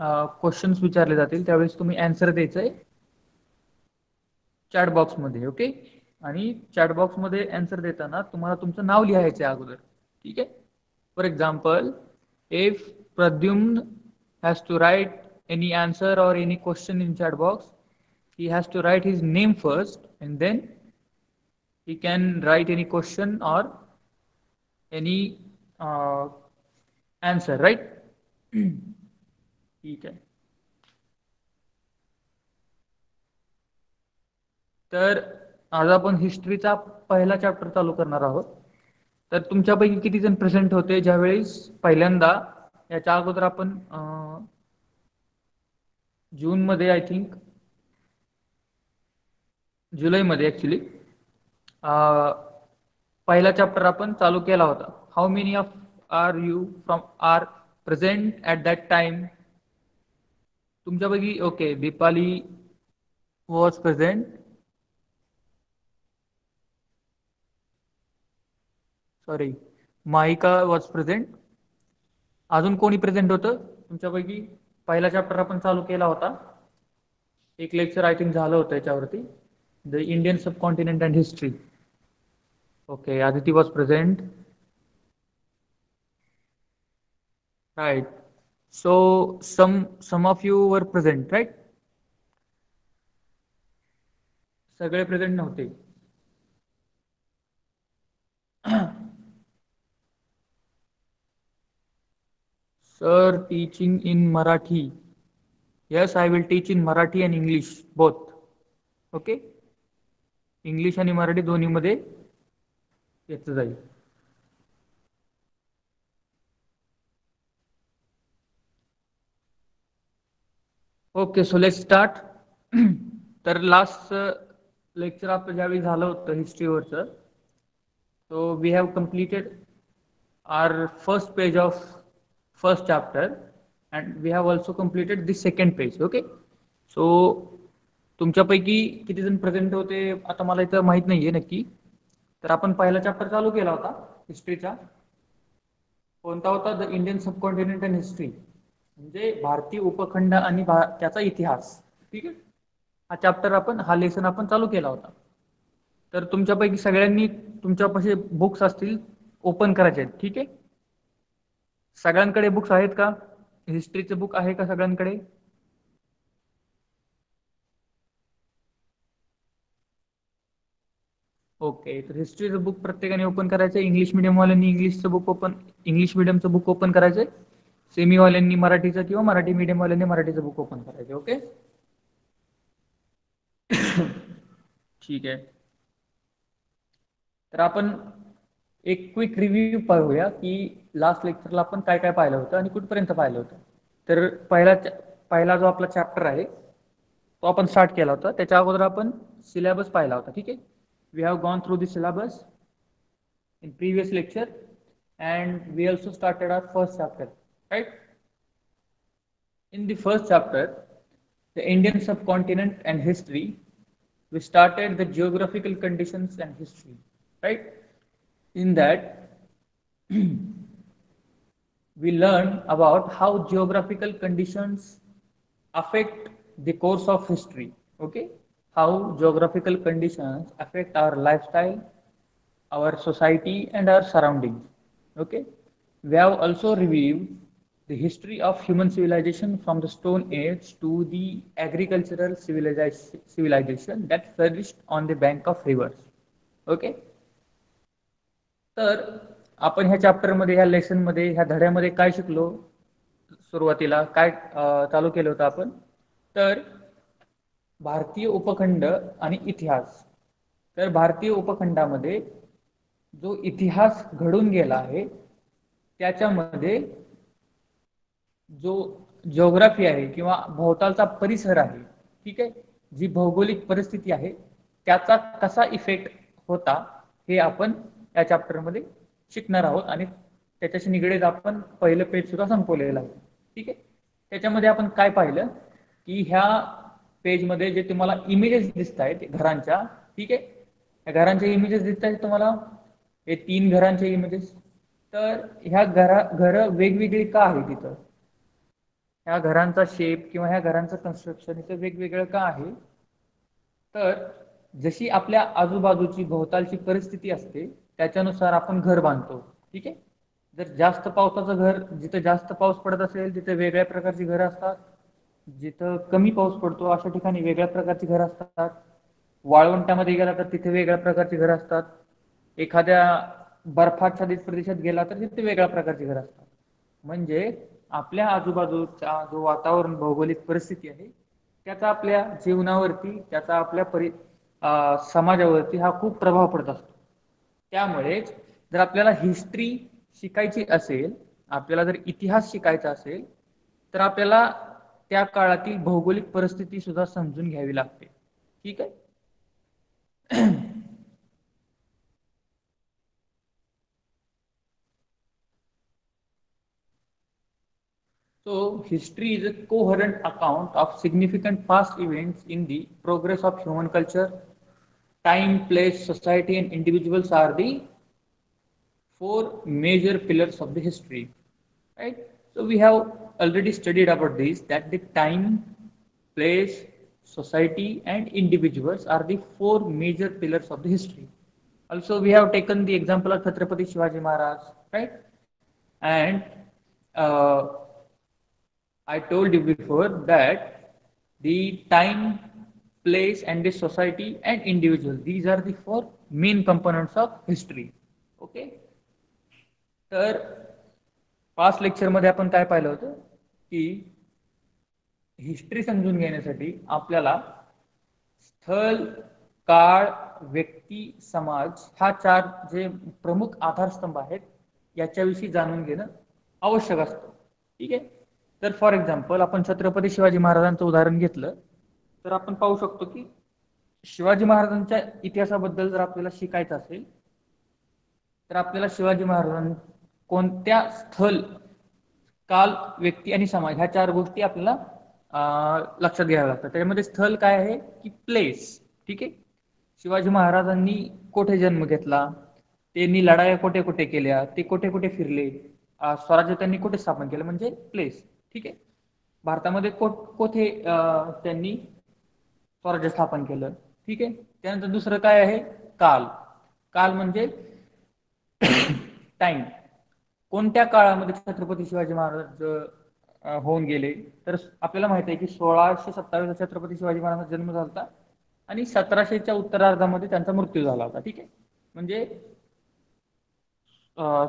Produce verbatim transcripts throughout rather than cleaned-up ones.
Questions विचारले जातील त्यावेळेस तुम्ही आन्सर द्यायचा आहे चॅट बॉक्स मध्ये. ओके, आणि चॅट बॉक्स मध्ये आन्सर देताना तुम्हाला तुमचं नाव लिहायचं आहे अगोदर. ठीक आहे. For example, if Pradyumna has to write any answer or any question in chat box, he has to write his name first and then he can write any question or any uh, answer, right? He can. तर आज आपण हिस्ट्रीचा पहिला chapter चालू करणार आहोत. तर तुमच्यापैकी किती जण प्रेझेंट होते ज्यावेळेस पहिल्यांदा याच्या अगोदर आपण जून मध्ये आय थिंक जुलै मध्ये एक्चुअली पहला चैप्टर अपन चालू केला होता. How many of are you from are present at that time? तुमच्यापैकी okay, Deepali was present. Sorry, Maika was present. अजून कोणी प्रेजेंट होतं तुमच्यापैकी? पहला चैप्टर अपन चालू केला होता, एक लेक्चर आई थिंक झालं होतं याच्यावरती, The Indian subcontinent and history. Okay, Aditi was present. Right. So some some of you were present, right? सगळे present नव्हते. Sir, teaching in Marathi. Yes, I will teach in Marathi and English both. Okay. English आणि मराठी दोन्ही मध्ये येत जाईल. Okay, so let's start. तर last lecture आपलं ज्यावेळी झालं होतं हिस्ट्रीवरचं, so we have completed our first page of first chapter and we have also completed this second page. Okay, so तुमच्यापैकी किती जण प्रेझेंट होते आता मला इथं माहित नाहीये नक्की. तर आपण पहिला चॅप्टर चालू केला होता हिस्ट्रीचा. कोणता होता? The Indian subcontinent and history, म्हणजे भारतीय उपखंड आणि त्याचा इतिहास. ठीक आहे, हा चॅप्टर आपण हा लेसन आपण चालू केला होता. तर तुमच्यापैकी सगळ्यांनी तुमच्यापाशी बुक्स असतील, ओपन करायचे आहेत. ठीक आहे, सगळ्यांकडे बुक्स आहेत का? हिस्ट्रीचं बुक आहे का सगळ्यांकडे? ओके, okay, तर हिस्ट्रीचं बुक प्रत्येकाने ओपन करायचं. इंग्लिश मीडियमवाल्यांनी इंग्लिशचं बुक ओपन इंग्लिश मीडियमचं बुक ओपन करायचं. सेमीवाल्यांनी मराठीचं किंवा मराठी मीडियमवाल्यांनी मराठीचं बुक ओपन करायचं. ओके, ठीक आहे. तर आपण एक क्विक रिव्ह्यू पाहूया की लास्ट लेक्चरला आपण काय काय पाहिलं होतं आणि कुठपर्यंत पाहिलं होतं. तर पहिला पहिला जो आपला चॅप्टर आहे तो आपण स्टार्ट केला होता. त्याच्या अगोदर आपण सिलेबस पाहिला होता. ठीक आहे, we have gone through the syllabus in previous lecture and we also started our first chapter, right? In the first chapter, the Indian subcontinent and history, we started the geographical conditions and history, right? In that we learned about how geographical conditions affect the course of history. Okay, how geographical conditions affect our lifestyle, our society and our surroundings. Okay, we have also reviewed the history of human civilization from the Stone Age to the agricultural civilization civilization that flourished on the bank of rivers. Okay, तर आपण ह्या chapter मध्ये, ह्या lesson मध्ये, ह्या धड्यामध्ये काय शिकलो? सुरुवातीला काय चालू केलं होतं आपण? तर भारतीय उपखंड आणि इतिहास. तर भारतीय उपखंडामध्ये जो इतिहास घडून गेला आहे त्याच्यामध्ये जो जिओग्राफी आहे किंवा भोवतालचा परिसर आहे, ठीक आहे, जी भौगोलिक परिस्थिती आहे त्याचा कसा इफेक्ट होता हे आपण या चॅप्टरमध्ये शिकणार आहोत. आणि त्याच्याशी निगडीत आपण पहिलं पेज सुद्धा संपवलेलं आहे. ठीक आहे, त्याच्यामध्ये आपण काय पाहिलं की ह्या पेज मध्ये जे तुम्हाला इमेजेस दिसत आहेत घरांच्या, ठीक आहे, घरांचे इमेजेस दिसत आहेत तुम्हाला, हे तीन घरांचे इमेजेस. तर ह्या घरा घर वेगवेगळी का आहे तिथं? ह्या घरांचा शेप किंवा ह्या घरांचं कन्स्ट्रक्शन इथं वेगवेगळं का आहे, तर जशी आपल्या आजूबाजूची भोवतालची परिस्थिती असते त्याच्यानुसार आपण घर बांधतो. ठीक आहे, जर जास्त पावसाचं घर, जिथे जास्त पाऊस पडत असेल तिथे वेगळ्या प्रकारची घर असतात, जिथं कमी पाऊस पडतो अशा ठिकाणी वेगळ्या प्रकारची घर असतात, वाळवंटामध्ये गेला तर तिथे वेगळ्या प्रकारची घर आतात, एखाद्या बर्फाच्छादित प्रदेशात गेला तर तिथे वेगळ्या प्रकारची घर असतात. म्हणजे आपल्या आजूबाजूचा जो वातावरण भौगोलिक परिस्थिती आहे त्याचा आपल्या जीवनावरती, त्याचा आपल्या परि समाजावरती हा खूप प्रभाव पडत असतो. त्यामुळेच जर आपल्याला हिस्ट्री शिकायची असेल, आपल्याला जर इतिहास शिकायचा असेल तर आपल्याला त्या काळातील भौगोलिक परिस्थिती सुद्धा समजून घ्यावी लागते. ठीक आहे, so history is a coherent account of significant past events in the progress of human culture. Time, place, society and individuals are the four major pillars of the history, right? So we have already studied about this, that the time, place, society and individuals are the four major pillars of the history. Also we have taken the example of Chhatrapati Shivaji Maharaj, right? And uh, I told you before that the time, place and the society and individual, these are the four main components of history. Okay, तर past lecture मध्ये आपण काय पाहिलं होतं की history समजून घेण्यासाठी आपल्याला स्थल, काळ, व्यक्ती, समाज हा चार जे प्रमुख आधारस्तंभ आहेत याच्याविषयी जाणून घेणं आवश्यक असतं. ठीक आहे, तर फॉर एक्झाम्पल आपण छत्रपती शिवाजी महाराजांचं उदाहरण घेतलं तर आपण पाहू शकतो की शिवाजी महाराजांच्या इतिहासाबद्दल जर आपल्याला शिकायचं असेल तर आपल्याला शिवाजी महाराजां कोणत्या स्थल, काल, व्यक्ती आणि समाज ह्या चार गोष्टी आपल्याला लक्षात घ्याव्या लागतात. त्याच्यामध्ये स्थल काय आहे की प्लेस. ठीक आहे, शिवाजी महाराजांनी कोठे जन्म घेतला, त्यांनी लढाया कोठे कुठे केल्या, ते कुठे कुठे फिरले, स्वराज्य त्यांनी कुठे स्थापन केलं म्हणजे प्लेस. ठीक आहे, भारतामध्ये कोठे त्यांनी स्वराज्य स्थापन केलं. ठीक आहे, त्यानंतर दुसरं काय आहे काल. काल म्हणजे टाइम, कोणत्या काळामध्ये छत्रपती शिवाजी महाराज होऊन गेले, तर आपल्याला माहित आहे की सोळाशे सत्तावीस छत्रपती शिवाजी महाराजांचा जन्म झाला होता आणि सतराशेच्या उत्तरार्धामध्ये त्यांचा मृत्यू झाला होता. ठीक आहे, म्हणजे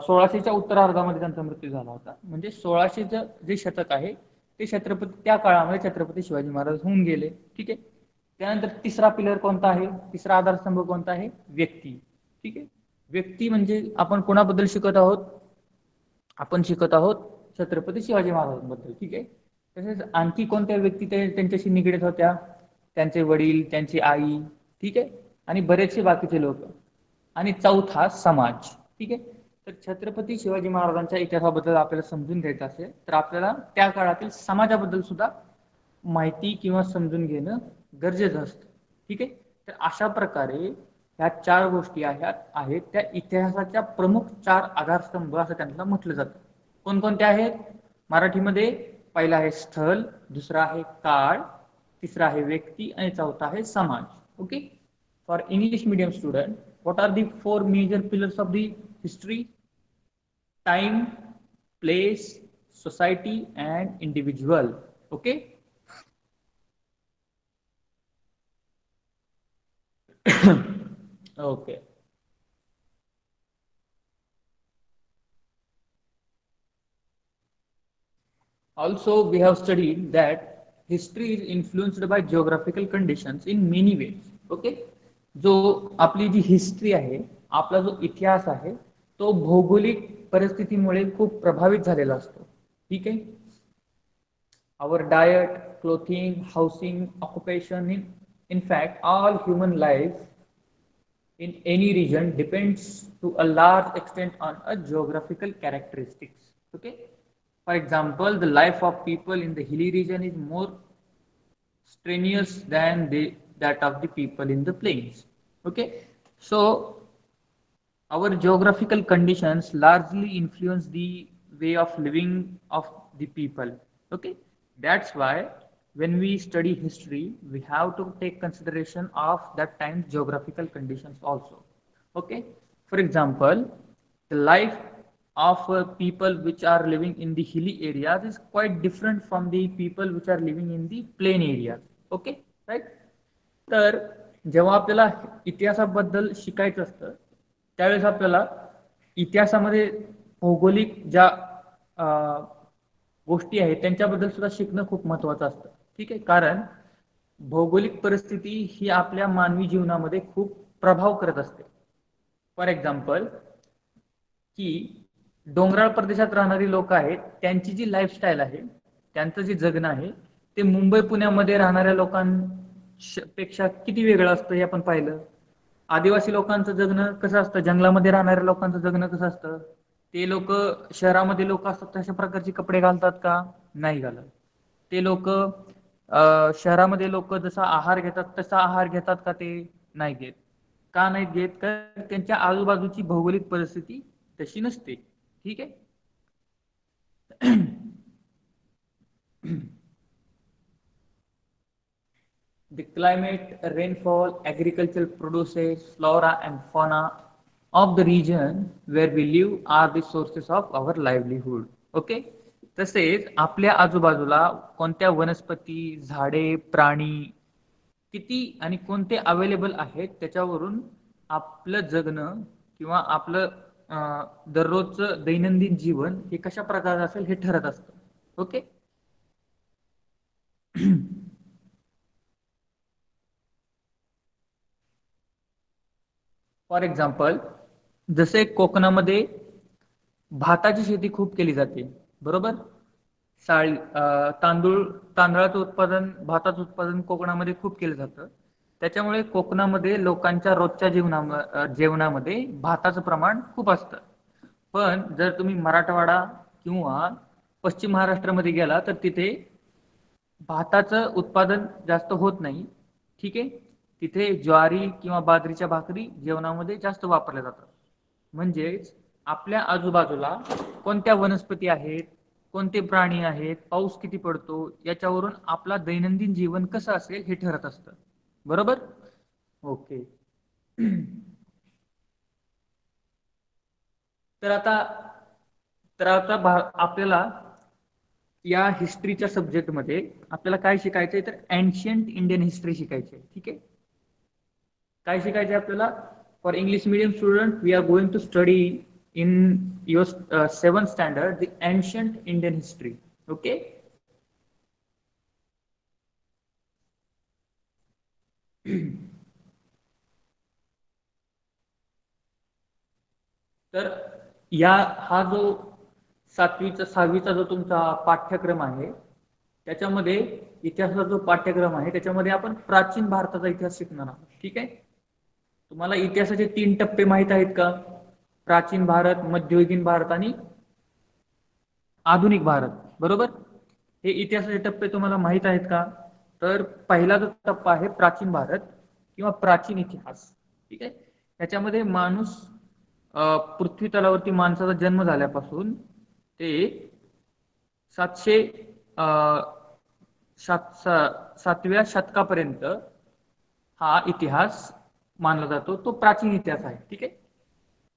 सोळाशेच्या उत्तरार्धामध्ये त्यांचा मृत्यू झाला होता, म्हणजे सोळाशेचं जे शतक आहे ते छत्रपती, त्या काळामध्ये छत्रपती शिवाजी महाराज होऊन गेले. ठीक आहे, त्यानंतर तिसरा पिलर कोणता आहे, तिसरा आधारस्तंभ कोणता आहे, व्यक्ती. ठीक आहे, व्यक्ती म्हणजे आपण कोणाबद्दल शिकत आहोत, आपण शिकत आहोत छत्रपती शिवाजी महाराजांबद्दल. ठीक आहे, तसेच आणखी कोणत्या व्यक्ती त्यांच्याशी निगडीत होत्या, त्यांचे वडील, त्यांची आई. ठीक आहे, आणि बरेचसे बाकीचे लोक. आणि चौथा समाज. ठीक आहे, तर छत्रपती शिवाजी महाराजांच्या इतिहासाबद्दल आपल्याला समजून घ्यायचं असेल तर आपल्याला त्या काळातील समाजाबद्दल सुद्धा माहिती किंवा समजून घेणं गरजेचं असतं. ठीक आहे, तर अशा प्रकारे ह्या चार गोष्टी आहेत त्या इतिहासाच्या प्रमुख चार आधारस्तंभ असं त्यांना म्हटलं जातं. कोणकोणत्या आहेत मराठीमध्ये, पहिला आहे स्थल, दुसरा आहे काळ, तिसरा आहे व्यक्ती आणि चौथा आहे समाज. Okay, for English medium student, what are the four major pillars of the history? Time, place, society and individual. Okay, okay okay. Also we have studied that history is influenced by geographical conditions in many ways. Okay, जो आपली जी history आहे, आपला जो इतिहास आहे तो भौगोलिक परिस्थितीमुळे खूप प्रभावित झालेला असतो. ठीक आहे, our diet, clothing, housing, occupation, in in fact all human life in any region depends to a large extent on a geographical characteristics. Okay, for example, the life of people in the hilly region is more strenuous than the that of the people in the plains. Okay, so our geographical conditions largely influence the way of living of the people. Okay, That's why when we study history, we have to take consideration of that time's geographical conditions also. Okay, for example, the life of uh, people which are living in the hilly areas is quite different from the people which are living in the plain areas. Okay, right? तर जेव्हा आपल्याला इतिहासाबद्दल शिकायचं असतं त्यावेळेस आपल्याला इतिहासामध्ये भौगोलिक ज्या गोष्टी आहेत त्यांच्याबद्दल सुद्धा शिकणं खूप महत्त्वाचं असतं. ठीक आहे, कारण भौगोलिक परिस्थिती ही आपल्या मानवी जीवनामध्ये खूप प्रभाव करत असते. फॉर एक्झाम्पल, की डोंगराळ प्रदेशात राहणारी लोक आहेत त्यांची जी लाईफस्टाईल आहे, त्यांचं जे जगणं आहे ते मुंबई पुण्यामध्ये राहणाऱ्या लोकांपेक्षा किती वेगळं असतं हे आपण पाहिलं. आदिवासी लोकांचं जगणं कसं असतं, जंगलामध्ये राहणाऱ्या लोकांचं जगणं कसं असतं, ते लोक शहरामध्ये लोक असतात तशा प्रकारचे कपडे घालतात का, नाही घालत. ते लोक शहरामध्ये लोक जसा आहार घेतात तसा आहार घेतात का, ते नाही घेत. का नाही घेत, कारण त्यांच्या आजूबाजूची भौगोलिक परिस्थिती तशी नसते. ठीक आहे. The climate, rainfall, agricultural produces, flora and fauna of the region where we live are the sources of our livelihood. Okay, तसेच आपल्या आजूबाजूला कोणत्या वनस्पती, झाडे, प्राणी किती आणि कोणते अवेलेबल आहेत त्याच्यावरून आपलं जगणं किंवा आपलं दररोजचं दैनंदिन जीवन हे कशा प्रकारचं असेल हे ठरत असतं. ओके. फॉर एक्झाम्पल, जसे कोकणामध्ये भाताची शेती खूप केली जाते, बरोबर. साळी तांदूळ तांदळाचं उत्पादन, भाताचं उत्पादन कोकणामध्ये खूप केलं जातं. त्याच्यामुळे कोकणामध्ये लोकांच्या रोजच्या जीवना जेवणामध्ये भाताचं प्रमाण खूप असतं. पण जर तुम्ही मराठवाडा किंवा पश्चिम महाराष्ट्रामध्ये गेला तर तिथे भाताचं उत्पादन जास्त होत नाही. ठीक आहे, तिथे ज्वारी किंवा बाजरीच्या भाकरी जेवणामध्ये जास्त वापरल्या जातात. म्हणजेच आपल्या आजूबाजूला कोणत्या वनस्पती आहेत, कोणते प्राणी आहेत, पाऊस किती पडतो याच्यावरून आपला दैनंदिन जीवन कसं असेल हे ठरत असतं, बरोबर. ओके. तर आता तर आता आपल्याला या हिस्ट्रीच्या सब्जेक्टमध्ये आपल्याला काय शिकायचंय, तर एन्शियंट इंडियन हिस्ट्री शिकायची आहे. ठीक आहे, काय शिकायचं आपल्याला. For English medium student, we are going to study in your seventh standard the ancient Indian history. Okay, तर या हा जो सातवीचा सहावीचा जो तुमचा पाठ्यक्रम आहे त्याच्यामध्ये इतिहासाचा जो पाठ्यक्रम आहे त्याच्यामध्ये आपण प्राचीन भारताचा इतिहास शिकणार आहोत. ठीक आहे, तुम्हाला इतिहासाचे तीन टप्पे माहित आहेत का, प्राचीन भारत, मध्ययुगीन भारत आणि आधुनिक भारत, बरोबर. हे इतिहासाचे टप्पे तुम्हाला माहित आहेत का. तर पहिला जो टप्पा आहे प्राचीन भारत किंवा प्राचीन इतिहास. ठीक आहे, त्याच्यामध्ये माणूस पृथ्वी तलावरती माणसाचा जन्म झाल्यापासून ते सातशे सात सातव्या शतकापर्यंत हा इतिहास मानला जातो, तो प्राचीन इतिहास आहे. ठीक आहे,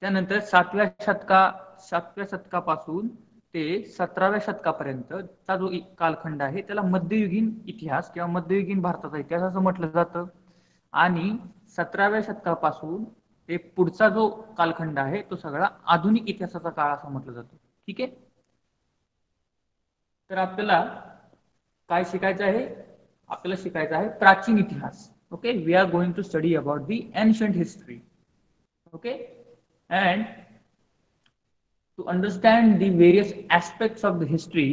त्यानंतर सातव्या शतका सातव्या शतकापासून ते सतराव्या शतकापर्यंतचा जो कालखंड आहे त्याला मध्ययुगीन इतिहास किंवा मध्ययुगीन भारताचा इतिहास असं म्हटलं जातं. आणि सतराव्या शतकापासून ते पुढचा जो कालखंड आहे तो सगळा आधुनिक इतिहासाचा काळ असं म्हटलं जातो. ठीक आहे, तर आपल्याला काय शिकायचं आहे, आपल्याला शिकायचं आहे प्राचीन इतिहास. Okay, we are going to study about the ancient history. Okay, and to understand the various aspects of the history,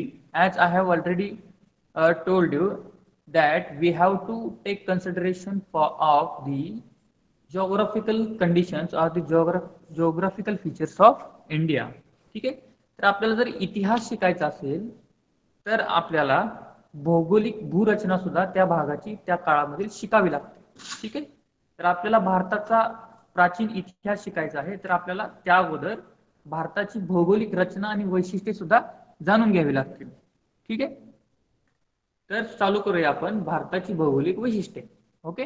as I have already uh, told you, that we have to take consideration for of the geographical conditions or the geograph geographical features of India. Okay, तर आपल्याला जर इतिहास शिकायचा असेल तर आपल्याला भौगोलिक भूरचना सुद्धा त्या भागाची त्या काळामध्ये शिकावी लागते. ठीक आहे, तर आपल्याला भारताचा प्राचीन इतिहास शिकायचा आहे तर आपल्याला त्या अगोदर भारताची भौगोलिक रचना आणि वैशिष्ट्ये सुद्धा जाणून घ्यावी लागतील. ठीक आहे, तर चालू करूया आपण भारताची भौगोलिक वैशिष्ट्ये. Okay,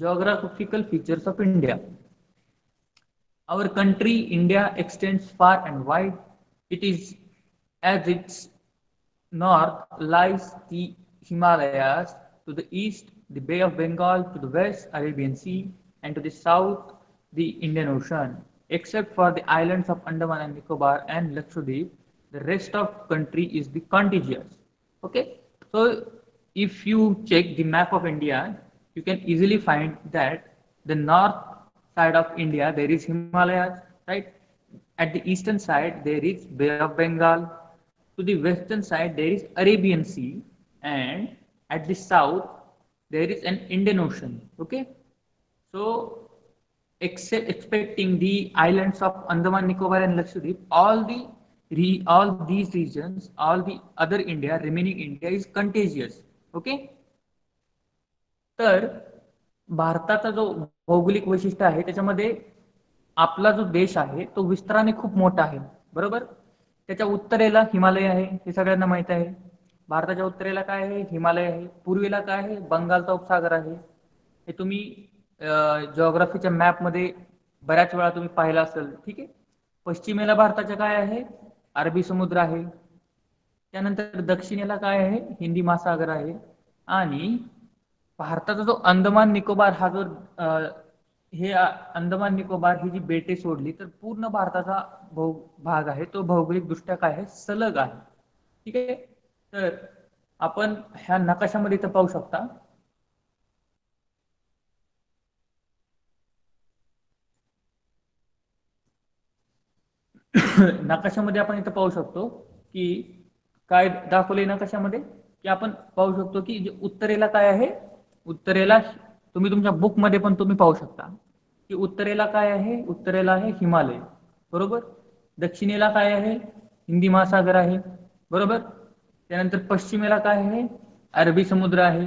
geographical features of India. Our country India extends far and wide. It is as its north lies the Himalayas, to the east the bay of Bengal, to the west Arabian C, and to the south the Indian ocean. Except for the islands of Andaman and Nicobar and Lakshadweep, the rest of country is the contiguous. Okay, so if you check the map of India, you can easily find that the north side of India there is Himalayas, right? At the eastern side there is Bay of Bengal. To the western side there is Arabian Sea, and at the south there is an Indian Ocean. Okay, so except expecting the islands of Andaman, Nicobar, and Lakshadweep, all the re, all these regions, all the other India, remaining India is contiguous. Okay, तर भारताचा जो भौगोलिक वैशिष्ट्य आहे त्याच्यामध्ये आपला जो देश आहे तो विस्ताराने खूप मोठा आहे, बरोबर. त्याच्या उत्तरेला हिमालय आहे, हे सगळ्यांना माहित आहे. भारताच्या उत्तरेला काय आहे? हिमालय आहे. पूर्वेला काय आहे? बंगालचा उपसागर आहे. हे तुम्ही ज्योग्राफीच्या मॅप मध्ये बऱ्याच वेळा तुम्ही पाहिला असेल, ठीक आहे. पश्चिमेला भारताच्या काय आहे? अरबी समुद्र आहे. त्यानंतर दक्षिणेला काय आहे? हिंदी महासागर आहे. आणि भारताचा जो अंदमान निकोबार हा जो हे अंदमान निकोबार ही जी बेटे सोडली तर पूर्ण भारताचा भाग आहे तो भौगोलिक दृष्ट्या काय आहे? सलग आहे, ठीक आहे. तर आपण ह्या नकाशामध्ये इथं पाहू शकता. नकाशामध्ये आपण इथं पाहू शकतो की काय दाखवले नकाशामध्ये की आपण पाहू शकतो की जे उत्तरेला काय आहे, उत्तरेला तुम्ही तुमच्या बुक मध्ये पण तुम्ही पाहू शकता की उत्तरेला काय आहे? उत्तरेला आहे हिमालय, बरोबर. दक्षिणेला काय आहे? हिंदी महासागर आहे, बरोबर. त्यानंतर पश्चिमेला काय आहे? अरबी समुद्र आहे.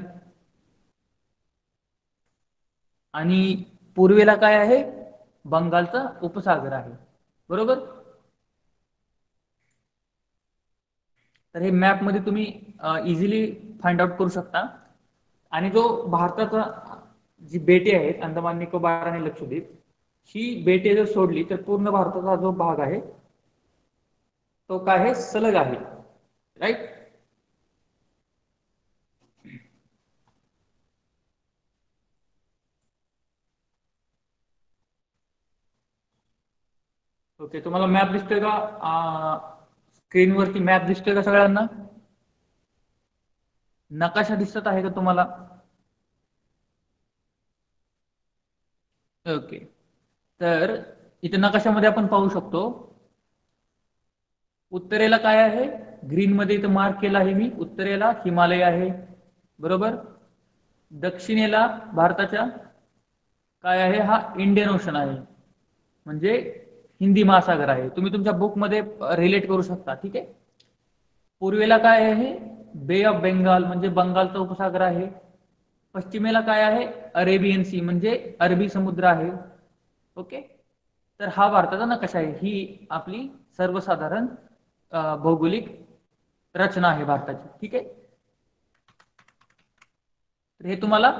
आणि पूर्वेला काय आहे? बंगालचा उपसागर आहे, बरोबर. तर हे मॅप मध्ये तुम्ही इझिली फाइंड आउट करू शकता. आणि जो भारताचा जी बेटे आहेत अंदमान निकोबार आणि लक्षद्वीप ही बेटे जर सोडली तर पूर्ण भारताचा जो भाग आहे तो काय आहे? सलग आहे, राईट. ओके, तुम्हाला मॅप दिसतोय का? स्क्रीनवरती मॅप दिसतोय का सगळ्यांना? नकाशा दिसत आहे का तुम्हाला? ओके, तर इथे नकाशामध्ये आपण पाहू शकतो उत्तरेला काय आहे? ग्रीन मध्ये इथे मार्क केला आहे मी. उत्तरेला हिमालय आहे, बरोबर. दक्षिणेला भारताच्या काय आहे? हा इंडियन ओशन आहे म्हणजे हिंदी महासागर आहे. तुम्ही तुमच्या बुक मध्ये रिलेट करू शकता, ठीक आहे. पूर्वेला काय आहे? बे ऑफ बेंगाल म्हणजे बंगालचा उपसागर आहे. पश्चिमेला काय आहे? अरेबियन सी म्हणजे अरबी समुद्र आहे. ओके, तर हा भारताचा नकाशा आहे. ही आपली सर्वसाधारण भौगोलिक रचना आहे भारताची, ठीक आहे. तर हे तुम्हाला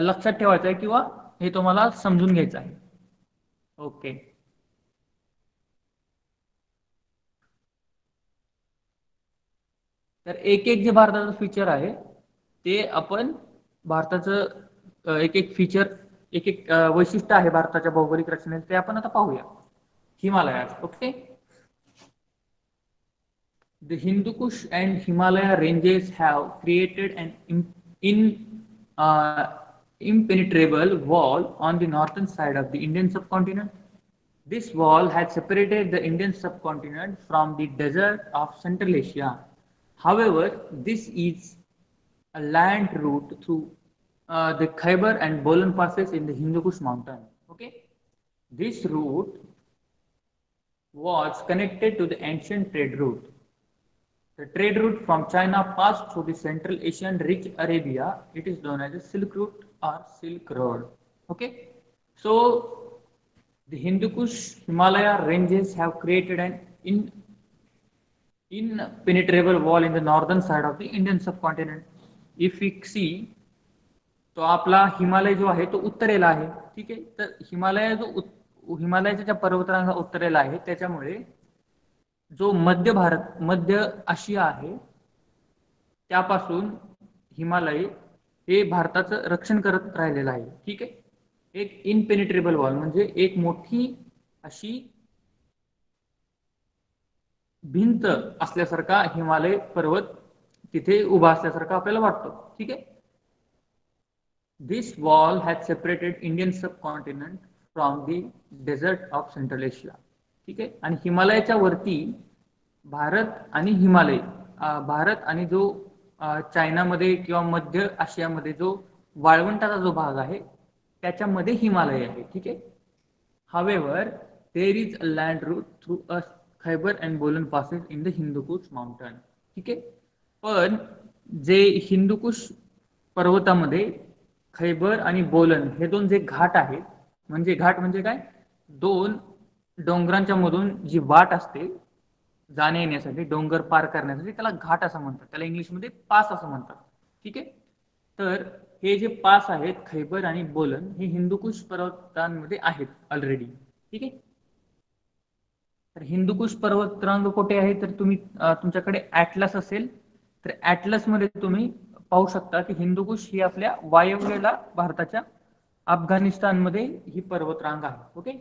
लक्षात ठेवायचं आहे किंवा हे तुम्हाला समजून घ्यायचं आहे. ओके, तर एक एक जे भारताचं फीचर आहे ते आपण भारताचं एक एक फीचर एक एक वैशिष्ट्य आहे भारताच्या भौगोलिक रचनेत ते आपण आता पाहूया. Himalayas. Okay, the Hindu Kush and Himalaya ranges have created and in impenetrable wall on the northern side of the Indian subcontinent. This wall has separated the Indian subcontinent from the desert of central Asia. However, this is a land route through uh, the Khyber and Bolan passes in the Hindu Kush mountain. Okay, this route was connected to the ancient trade route. The trade route from China passed through the Central Asia and reached Arabia. It is known as the Silk Route or Silk Road. Okay, so the Hindu Kush Himalaya ranges have created an in impenetrable wall in the northern side of the Indian subcontinent. If we see, तो आपला हिमालय जो आहे तो उत्तरेला आहे. ठीक आहे, तर हिमालय जो हिमालयाच्या ज्या पर्वतरांगा उत्तरेला आहे त्याच्यामुळे जो मध्य भारत मध्य आशिया आहे त्यापासून हिमालय हे भारताचं रक्षण करत राहिलेलं आहे. ठीक आहे, एक इनपेनिट्रेबल वॉल म्हणजे एक मोठी अशी भिंत असल्यासारखा हिमालय पर्वत तिथे उभा असल्यासारखा आपल्याला वाटतो. ठीक आहे, this wall had separated Indian subcontinent from the desert of Central Asia. ठीक है, आणि हिमालयाच्या वरती भारत आणि हिमालय भारत आणि जो चायना मध्ये किंवा मध्य आशिया मध्ये जो वाळवंटाचा जो भाग आहे त्याच्यामध्ये हिमालय आहे. ठीक है, however there is a land route through a Khyber and Bolan passes in the Hindu Kush mountain. ठीक है, पण जे हिंदू कुश पर्वतामध्ये खैबर आणि बोलन हे दोन जे घाट आहेत म्हणजे घाट म्हणजे काय दोन डोंगरांच्या मधून जी वाट असते जाण्या येण्यासाठी डोंगर पार करण्यासाठी त्याला घाट असं म्हणतात, त्याला इंग्लिशमध्ये पास असं म्हणतात. ठीक आहे, तर हे जे पास आहेत खैबर आणि बोलन हे हिंदुकुश पर्वतांमध्ये आहेत ऑलरेडी. ठीक आहे, तर हिंदुकुश पर्वतरांग कुठे आहे तर तुम्ही तुमच्याकडे ॲटलस असेल तर ॲटलस मध्ये तुम्ही पाहू शकता की हिंदुकुश ही आपल्या वायव्येला भारताच्या अफगाणिस्तान मध्ये ही पर्वतरांग आहे. ओके,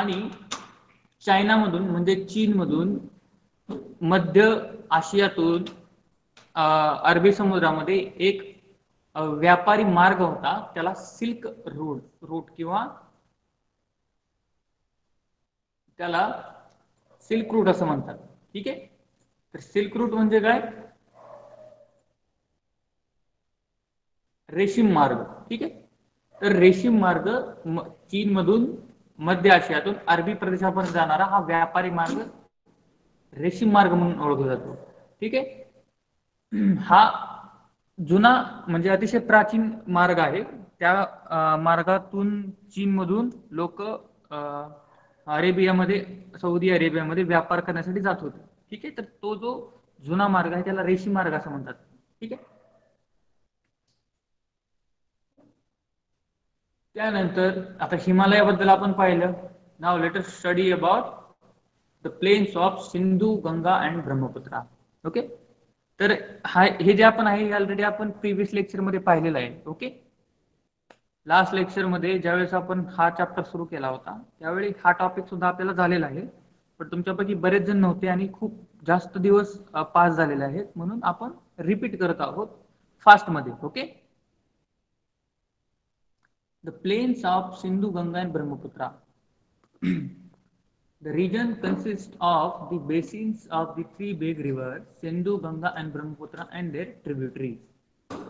आणि चायना मधून म्हणजे चीन मधून मध्य आशियातून अरबी समुद्रामध्ये एक व्यापारी मार्ग होता त्याला सिल्क रूट रूट किंवा त्याला सिल्क रूट असं म्हणतात. ठीक आहे, तर सिल्क रूट म्हणजे काय रेशीम मार्ग. ठीक आहे, तर रेशीम मार्ग चीन मधून मध्य आशियातून अरबी प्रदेशापर्यंत जाणारा हा व्यापारी मार्ग रेशीम मार्ग म्हणून ओळखला जातो. ठीक आहे, हा जुना म्हणजे अतिशय प्राचीन मार्ग आहे. त्या मार्गातून चीन मधून लोक अरेबिया मध्ये सौदी अरेबिया मध्ये व्यापार करण्यासाठी जात होते. ठीक आहे, तर तो जो जुना मार्ग आहे त्याला रेशीम मार्ग असं म्हणतात. ठीक आहे, त्यानंतर आता हिमालयाबद्दल आपण पाहिलं. Now let us study about the plains of Sindhu Ganga and Brahmaputra. Okay, तर हा हे जे आपण आहे ऑलरेडी आपण प्रीवियस लेक्चर मध्ये पाहिलेलं आहे. ओके, लास्ट लेक्चर मध्ये ज्यावेळेस आपण हा चॅप्टर सुरू केला होता त्यावेळी हा टॉपिक सुद्धा आपल्याला झालेला आहे, पण तुमच्यापैकी बरेच जण नव्हते आणि खूप जास्त दिवस पास झालेले आहेत म्हणून आपण रिपीट करत आहोत फास्ट मध्ये. Okay, the plains of Sindhu Ganga and Brahmaputra. The region consist of the basins of the three big rivers Sindhu Ganga and Brahmaputra and their tributaries.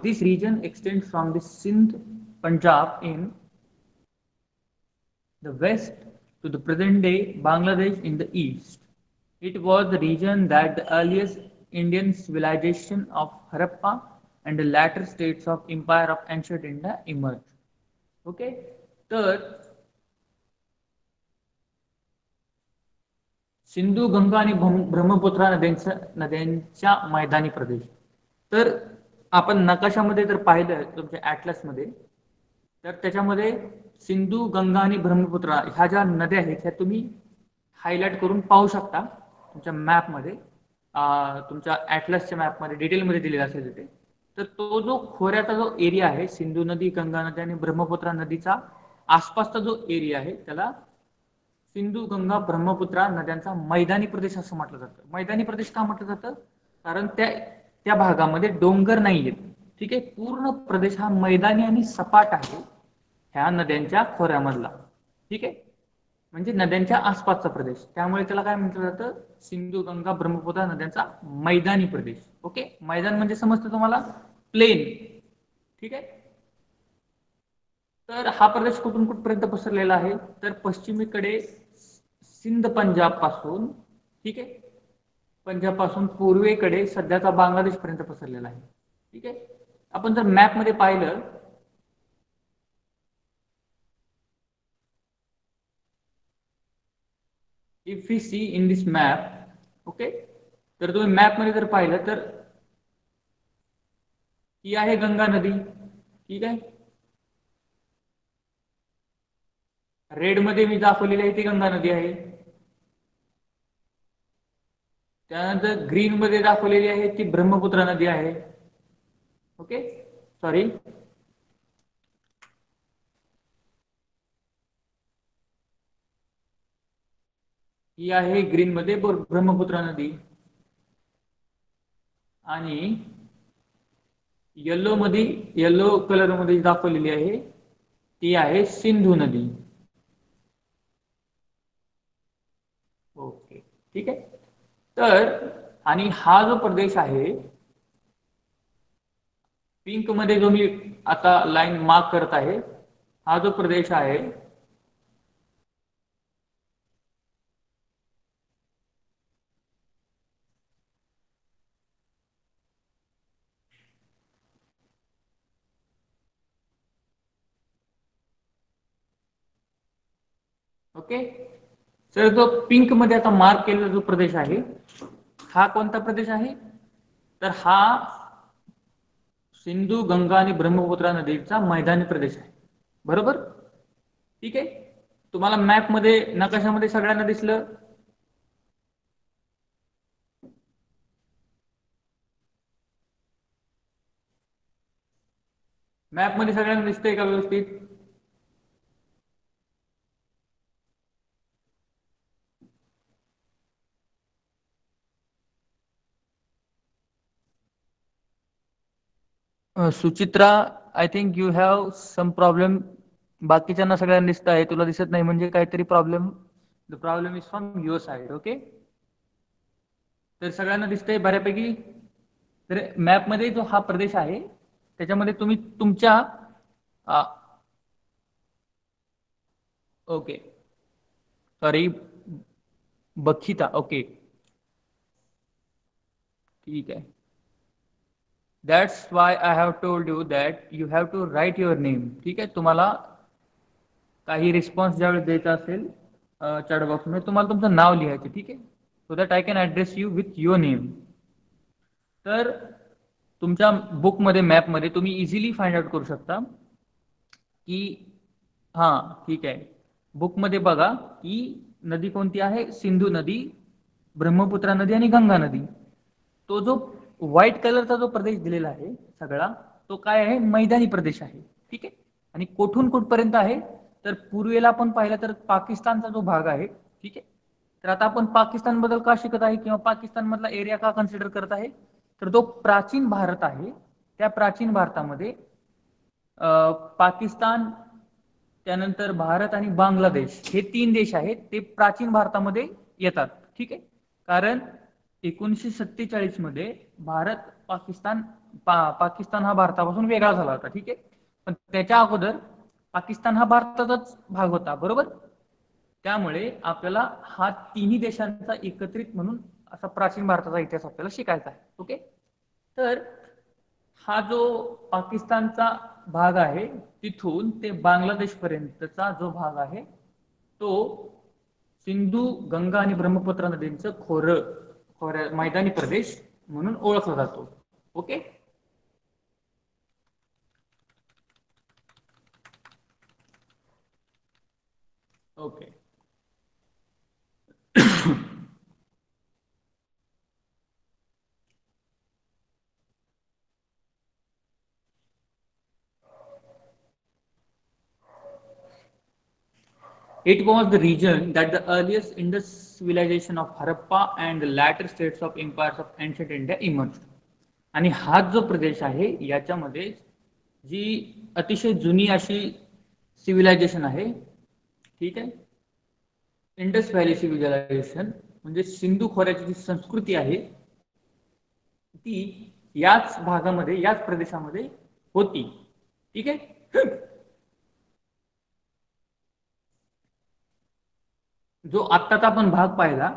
This region extend from the Sindh Punjab in the west to the present day Bangladesh in the east. It was the region that the earliest Indian civilization of Harappa and the latter states of Empire of Ancient India emerged. Okay, तर सिंधू गंगा आणि ब्रह्मपुत्रा नद्यांच्या नद्यांच्या मैदानी प्रदेश. तर आपण नकाशामध्ये तर पाहिलं तुमच्या atlas मध्ये, तर त्याच्यामध्ये सिंधू गंगा आणि ब्रह्मपुत्रा ह्या ज्या नद्या आहेत ह्या तुम्ही हायलाइट करून पाहू शकता तुमच्या मॅपमध्ये, तुमच्या ॲटलसच्या मॅपमध्ये डिटेलमध्ये दिलेला असेल तिथे. तर तो जो खोऱ्याचा जो एरिया आहे सिंधू नदी गंगा नदी आणि ब्रह्मपुत्रा नदीचा आसपासचा जो एरिया आहे त्याला सिंधू गंगा ब्रह्मपुत्रा नद्यांचा मैदानी प्रदेश असं म्हटलं जातं. मैदानी प्रदेश का म्हटलं जातं कारण त्या त्या भागामध्ये डोंगर नाही आहेत. ठीक आहे, पूर्ण प्रदेश हा मैदानी आणि सपाट आहे ह्या नद्यांच्या खोऱ्यामधला. ठीक आहे, म्हणजे नद्यांच्या आसपासचा प्रदेश, त्यामुळे त्याला काय म्हटलं जातं सिंधू गंगा ब्रह्मपुत्रा नद्यांचा मैदानी प्रदेश. ओके, मैदान म्हणजे समजतं तुम्हाला प्लेन. ठीक आहे, तर हा प्रदेश कुठून कुठपर्यंत पसरलेला आहे तर पश्चिमेकडे सिंध पंजाब पासून, ठीक आहे, पंजाब पासून पूर्वेकडे सध्याचा बांगलादेश पर्यंत पसरलेला आहे. ठीक आहे, आपण जर मॅप मध्ये पाहिलं if we see in this map, okay, तर तुम्ही मॅप मध्ये जर पाहिलं तर ही आहे गंगा नदी, ठीक आहे, रेड मध्ये मी दाखवलेली आहे ती गंगा नदी आहे, त्यानंतर ग्रीन मध्ये दाखवलेली आहे ती ब्रह्मपुत्रा नदी आहे, ओके सॉरी ही आहे ग्रीन मध्ये ब्रह्मपुत्रा नदी, आणि येलो मध्ये येलो कलर मध्ये दाखवलेली आहे ती आहे सिंधू नदी, ओके ठीक आहे। तर आणि हा जो प्रदेश आहे पिंक मध्ये जो मी आता लाईन मार्क करत आहे हा जो प्रदेश आहे ओके, सर जो पिंक मध्ये आता मार्क केलेला जो प्रदेश आहे हा कोणता प्रदेश आहे, तर हा सिंधू गंगा आणि ब्रह्मपुत्रा नदीचा मैदानी प्रदेश आहे, बरोबर ठीक आहे। तुम्हाला मॅप मध्ये नकाशामध्ये सगळ्यांना दिसलं, मॅप मध्ये सगळ्यांना दिसतंय का व्यवस्थित, Suchitra I think you have some problem, बाकीच्यांना सगळ्यांना दिसत आहे, तुला दिसत नाही म्हणजे काहीतरी problem, the problem is from your side, okay तर सगळ्यांना दिसतंय बऱ्यापैकी। तर मॅपमध्ये जो हा प्रदेश आहे त्याच्यामध्ये तुम्ही तुमच्या ओके सॉरी बखिता ओके ठीक आहे, that's why I have told you that you have to write your name, ठीक आहे। तुम्हाला काही रिस्पॉन्स ज्यावेळेस द्यायचा असेल चॅट बॉक्स मध्ये तुम्हाला तुमचं नाव लिहायचं, ठीक आहे, so that I can address you with your name. तर तुमच्या बुक मध्ये मॅप मध्ये तुम्ही इझिली फाइंड आउट करू शकता की हां ठीक आहे, बुक मध्ये बघा की नदी कोणती आहे, सिंधू नदी, ब्रह्मपुत्रा नदी आणि गंगा नदी। तो जो व्हाईट कलरचा जो प्रदेश दिलेला आहे सगळा तो काय आहे, मैदानी प्रदेश आहे, ठीक आहे। आणि कोठून कुठपर्यंत आहे, तर पूर्वेला आपण पाहिलं तर पाकिस्तानचा जो भाग आहे, ठीक आहे। तर आता आपण पाकिस्तान बद्दल का शिकत आहे किंवा पाकिस्तान मधला एरिया का कन्सिडर करत आहे, तर जो प्राचीन भारत आहे त्या प्राचीन भारतामध्ये पाकिस्तान, त्यानंतर भारत आणि बांगलादेश हे तीन देश आहेत ते प्राचीन भारतामध्ये येतात, ठीक आहे। कारण एकोणीसशे सत्तेचाळीस मध्ये भारत पाकिस्तान पा, पाकिस्तान हा भारतापासून वेगळा झाला होता, ठीक आहे। पण त्याच्या अगोदर पाकिस्तान हा भारताचाच भाग होता, बरोबर। त्यामुळे आपल्याला हा तिन्ही देशांचा एकत्रित म्हणून असा प्राचीन भारताचा इतिहास आपल्याला शिकायचा आहे, ओके। तर हा जो पाकिस्तानचा भाग आहे तिथून ते बांगलादेश पर्यंतचा जो भाग आहे तो सिंधू गंगा आणि ब्रह्मपुत्रा नदींचं खोरं मैदानी प्रदेश म्हणून ओळखला जातो, okay. Okay It was the region that the earliest Indus civilization of Harappa and the latter states of empires of ancient India emerged. आणि हा जो प्रदेश आहे याच्यामध्ये जी अतिशय जुनी अशी सिव्हिलायझेशन आहे, ठीक आहे, इंडस व्हॅली सिव्हिलायझेशन म्हणजे सिंधू खोऱ्याची जी संस्कृती आहे ती याच भागामध्ये याच प्रदेशामध्ये होती, ठीक आहे। जो आत्ताचा आपण भाग पाहिला,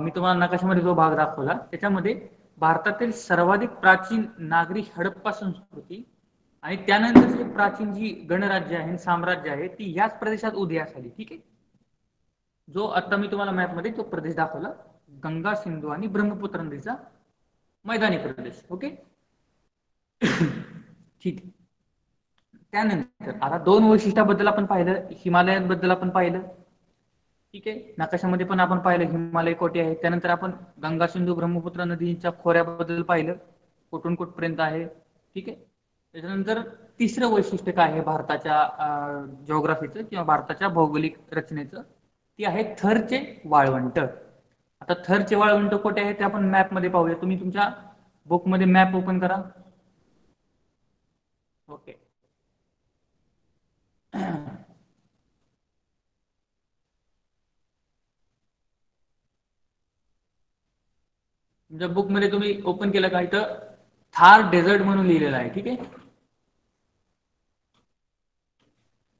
मी तुम्हाला नकाशामध्ये जो भाग दाखवला त्याच्यामध्ये भारतातील सर्वाधिक प्राचीन नागरी हडप्पा संस्कृती आणि त्यानंतरची प्राचीन जी गणराज्य आहे साम्राज्य आहे ती याच प्रदेशात उदयास आली, ठीक आहे। जो आता मी तुम्हाला मॅपमध्ये तो प्रदेश दाखवला, गंगा, सिंधू आणि ब्रह्मपुत्र नदीचा मैदानी प्रदेश. ओके ठीक. त्यानंतर आता दोन वैशिष्ट्याबद्दल आपण पाहिलं, हिमालयांबद्दल आपण पाहिलं, ठीक आहे, नकाशामध्ये पण आपण पाहिलं हिमालय कोठे आहे. त्यानंतर आपण गंगा, सिंधू, ब्रह्मपुत्र नदीच्या खोऱ्याबद्दल पाहिलं कुठून कुठपर्यंत आहे, ठीक आहे. त्यानंतर तिसरं वैशिष्ट्य काय आहे भारताच्या जिओग्राफीचं किंवा भारताच्या भौगोलिक रचनेचं, ती आहे थरचे वाळवंट. आता थरचे वाळवंट कुठे आहे ते आपण मॅप मध्ये पाहूया. तुम्ही तुमच्या बुक मध्ये मॅप ओपन करा. ओके तुमच्या बुक मध्ये तुम्ही ओपन केलं का, इथं थार डेझर्ट म्हणून लिहिलेलं आहे, ठीक आहे.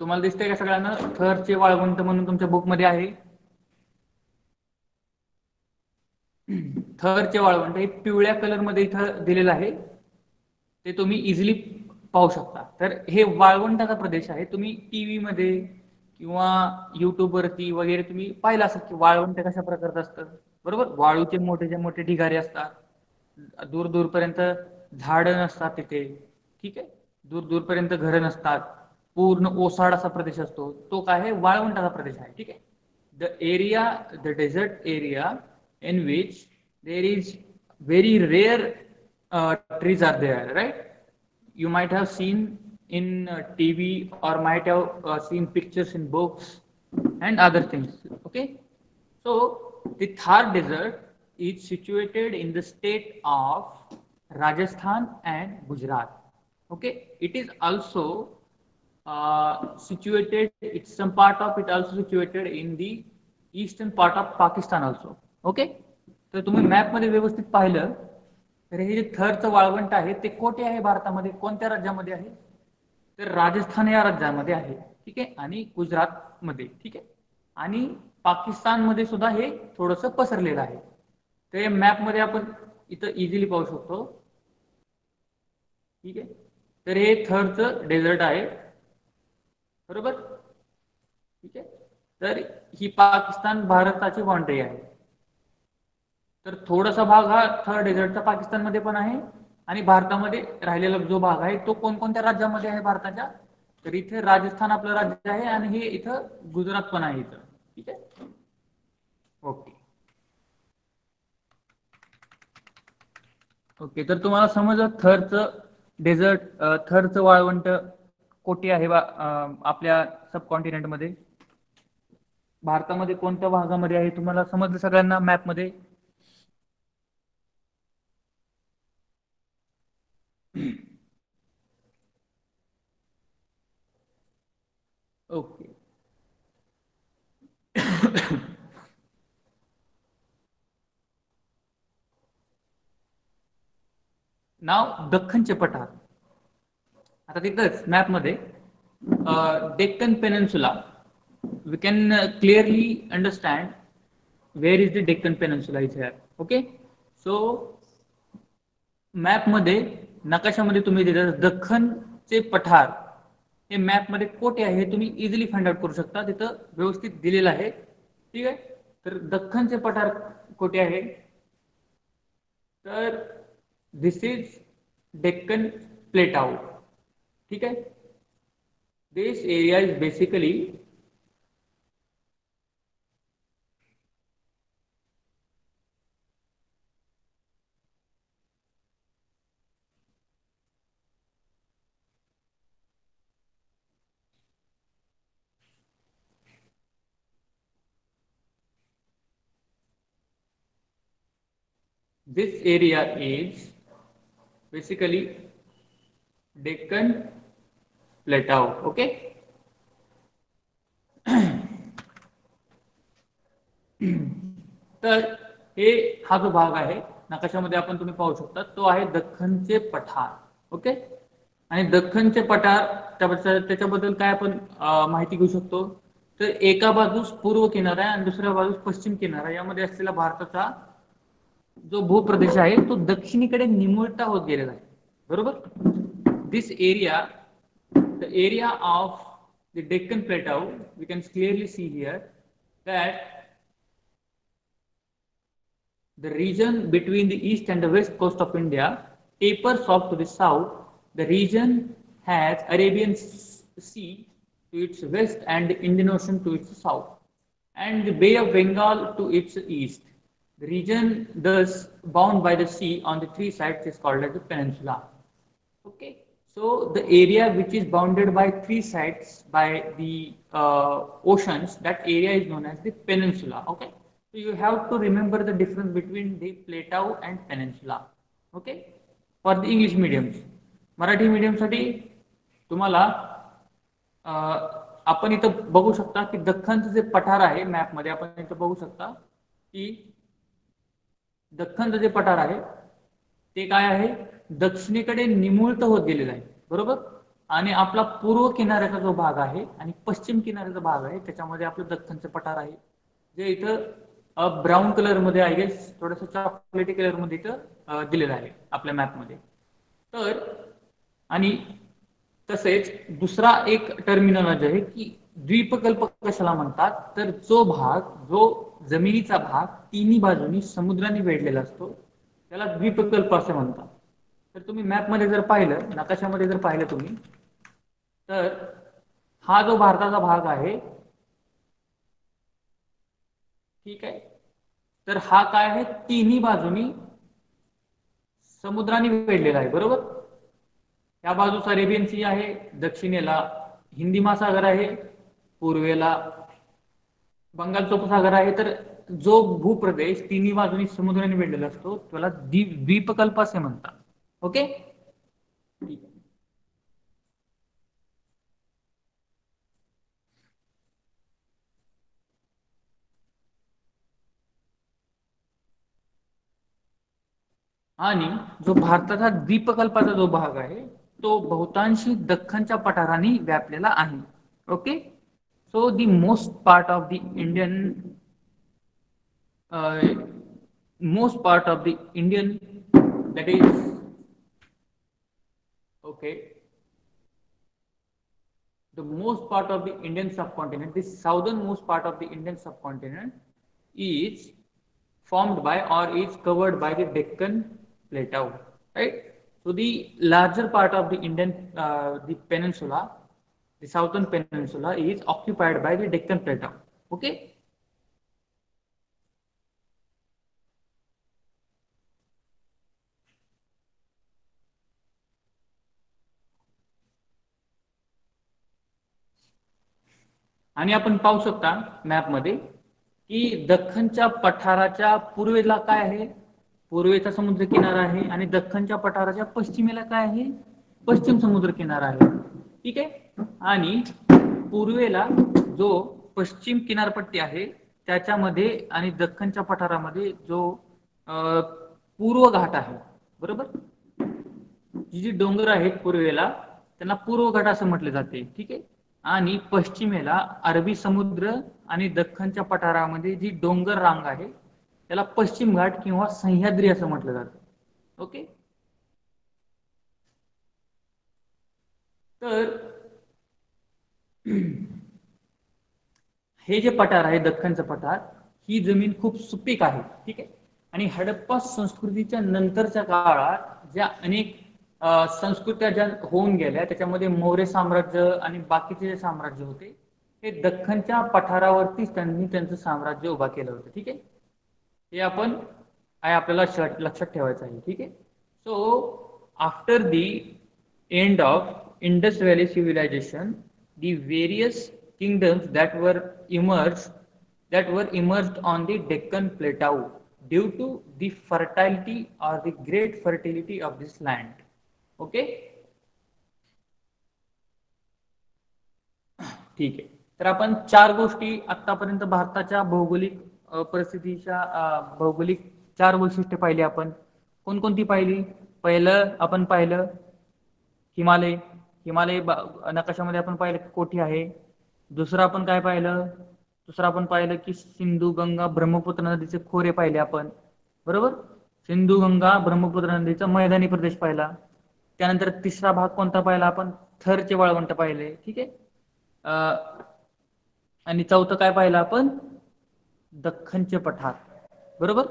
तुम्हाला दिसतंय का सगळ्यांना, थरचे वाळवंट म्हणून तुमच्या बुक मध्ये आहे. थरचे वाळवंट हे पिवळ्या कलर मध्ये इथं दिलेलं आहे, ते तुम्ही इझिली पाहू शकता. तर हे वाळवंटाचा प्रदेश आहे. तुम्ही टीव्ही मध्ये किंवा युट्यूब वरती वगैरे तुम्ही पाहिलं असेल की वाळवंट कशा प्रकारचं असतं, बरोबर. वाळूचे मोठे मोठे ढिगारे असतात, दूर दूरपर्यंत झाडं नसतात तिथे, ठीक आहे, दूर दूरपर्यंत घरं नसतात, पूर्ण ओसाड असा प्रदेश असतो. तो काय आहे, वाळवंटाचा प्रदेश आहे, ठीक आहे. The area, the desert area in which there is very rare trees are there, right. You might have seen in TV or might have seen pictures in books and other things. Okay so the Thar desert is situated in the state of Rajasthan and Gujarat. Okay it is also Uh, situated, it's some part of it also situated in the eastern part of Pakistan also. Okay, तर तुम्ही map मध्ये व्यवस्थित पाहिलं तर हे जे थरचं वाळवंट आहे ते कोठे आहे भारतामध्ये, कोणत्या राज्यामध्ये आहे, तर राजस्थान या राज्यामध्ये आहे, ठीक आहे, आणि गुजरात मध्ये, ठीक आहे, आणि पाकिस्तानमध्ये सुद्धा हे थोडंसं पसरलेलं आहे. ते मॅप मध्ये आपण इथं इझिली पाहू शकतो, ठीक आहे. तर हे थरचं डेझर्ट आहे, बरोबर, ठीक आहे. तर ही पाकिस्तान भारताची बाउंड्री आहे. तर थोडासा भाग हा थर डेझर्टचा पाकिस्तानमध्ये पण आहे आणि भारतामध्ये राहिलेला जो भाग आहे तो कोणकोणत्या राज्यामध्ये आहे भारताच्या, तर इथे राजस्थान आपलं राज्य आहे आणि हे इथं गुजरात पण आहे इथं, ठीक आहे. ओके ओके तर तुम्हाला समजलं थरचं डेझर्ट, थरचं वाळवंट कोठे आहे आपल्या सब कॉन्टिनेंट मध्ये, भारतामध्ये कोणत्या भागामध्ये आहे, तुम्हाला समजलं सगळ्यांना मॅप मध्ये. ओके नाव दख्खनचे पठार. आता तिथंच मॅप मध्ये Deccan peninsula, we can clearly understand where is the Deccan peninsula is here. Okay so map मध्ये नकाशामध्ये तुम्ही दिलं दख्खनचे पठार हे मॅप मध्ये कोठे आहे हे तुम्ही इझिली फाइंड आउट करू शकता, तिथं व्यवस्थित दिलेलं आहे, ठीक आहे. तर दख्खनचे पठार कोठे आहे, तर दिस इज डेक्कन प्लेटाऊ, ठीक है. This area is basically this area is basically Deccan Plateau. Okay तर हे हा जो भाग आहे नकाशामध्ये आपण तुम्ही पाहू शकता तो आहे दख्खनचे पठार. ओके आणि दख्खनचे पठार त्याच्याबद्दल काय आपण माहिती घेऊ शकतो, तर एका बाजूस पूर्व किनारा आणि दुसऱ्या बाजूस पश्चिम किनारा यामध्ये असलेला भारताचा जो भूप्रदेश आहे तो दक्षिणीकडे निमुळता होत गेलेला आहे, बरोबर. This area, the area of the Deccan Plateau, we can clearly see here, that the region between the east and the west coast of India tapers off to the south. The region has Arabian Sea to its west and the Indian Ocean to its south, and the Bay of Bengal to its east. The region thus bound by the sea on the three sides is called as the peninsula. Okay, so the area which is bounded by three sides by the uh, oceans, that area is known as the peninsula. Okay, so you have to remember the difference between the plateau and peninsula. Okay, for the English mediums. Marathi medium साठी तुम्हाला आपण इथं बघू शकता की दख्खनचं जे पठार आहे map मध्ये आपण इथं बघू शकता की दख्खनचं जे पठार आहे ते काय आहे दक्षिणेकडे निमुळत होत गेलेलं आहे बरोबर आणि आपला पूर्व किनाऱ्याचा जो भाग आहे आणि पश्चिम किनाऱ्याचा भाग आहे त्याच्यामध्ये आपलं दख्खनचं पठार आहे जे इथं ब्राउन कलर मध्ये आय गेस थोडंसं चॉकलेटी कलर मध्ये इथं दिलेलं आहे आपल्या मॅप मध्ये तर आणि तसेच दुसरा एक टर्मिनॉलॉजी आहे की द्वीपकल्प कशाला म्हणतात तर जो भाग जो जमिनीचा भाग तिन्ही बाजूनी समुद्राने वेढलेला असतो त्याला द्वीपकल्प असे म्हणतात तर तुम्ही मॅप मध्ये जर पाहिलं नकाशामध्ये जर पाहिलं तुम्ही तर हा जो भारताचा भाग आहे ठीक आहे तर हा काय आहे तिन्ही बाजूनी समुद्राने वेढलेला आहे बरोबर या बाजूस अरेबियन सी आहे दक्षिणेला हिंदी महासागर आहे पूर्वेला बंगाल उपसागर आहे तर जो भूप्रदेश तिन्ही बाजूनी समुद्राने वेढलेला असतो त्याला द्वीपकल्प असे म्हणतात ओके आणि जो भारताचा द्वीपकल्पाचा जो भाग आहे तो बहुतांशी दख्खनच्या पठाराने व्यापलेला आहे okay so the most part of the Indian most part of the Indian that is okay the most part of the Indian subcontinent the southern most part of the Indian subcontinent is formed by or is covered by the Deccan plateau, right? So the larger part of the Indian, uh, the peninsula, the southern peninsula is occupied by the Deccan plateau. Okay. आणि आपण पाहू शकता map मध्ये की दख्खनच्या पठाराच्या पूर्वेला काय आहे पूर्वेचा समुद्र किनारा आहे आणि दख्खनच्या पठाराच्या पश्चिमेला काय आहे पश्चिम समुद्र किनारा आहे ठीक आहे आणि पूर्वेला जो पश्चिम किनारपट्टी आहे त्याच्यामध्ये आणि दख्खनच्या पठारामध्ये जो पूर्व घाट आहे बरोबर जी जी डोंगर आहेत पूर्वेला त्यांना पूर्व घाट असं म्हटले जाते ठीक आहे आणि पश्चिमेला अरबी समुद्र आणि दख्खनच्या पठारामध्ये जी डोंगर रांग आहे त्याला पश्चिम घाट किंवा सह्याद्री असं म्हटलं जातं ओके तर हे जे पठार आहे दख्खनचं पठार ही जमीन खूप सुपीक आहे ठीक आहे आणि हडप्पा संस्कृतीच्या नंतरच्या काळात ज्या अनेक संस्कृत्या ज्या होऊन गेल्या त्याच्यामध्ये मौर्य साम्राज्य आणि बाकीचे जे साम्राज्य होते हे दख्खनच्या पठारावरतीच त्यांनी त्यांचं साम्राज्य उभा केलं होतं ठीक आहे हे आपण आहे आपल्याला लक्षात ठेवायचं आहे ठीक आहे so after the end of Indus valley civilisation the various kingdoms that were emerge that were emerge on the Deccan plateau due to the fertility or the great fertility of this land okay ठीक आहे तर आपण चार गोष्टी आतापर्यंत भारताच्या भौगोलिक परिस्थितीच्या भौगोलिक चार वैशिष्ट्ये पाहिली आपण कोणकोणती पाहिली पहिलं आपण पाहिलं हिमालय हिमालय नकाशामध्ये आपण पाहिलं की कोठे आहे दुसरं आपण काय पाहिलं दुसरं आपण पाहिलं की सिंधू गंगा ब्रह्मपुत्र नदीचे खोरे पाहिले आपण बरोबर सिंधू गंगा ब्रह्मपुत्र नदीचा मैदानी प्रदेश पाहिला त्यानंतर तिसरा भाग कोणता पाहिला आपण थरचे वाळवंट पाहिले ठीक आहे आणि चौथं काय पाहिलं आपण दख्खनचे पठार. बरोबर.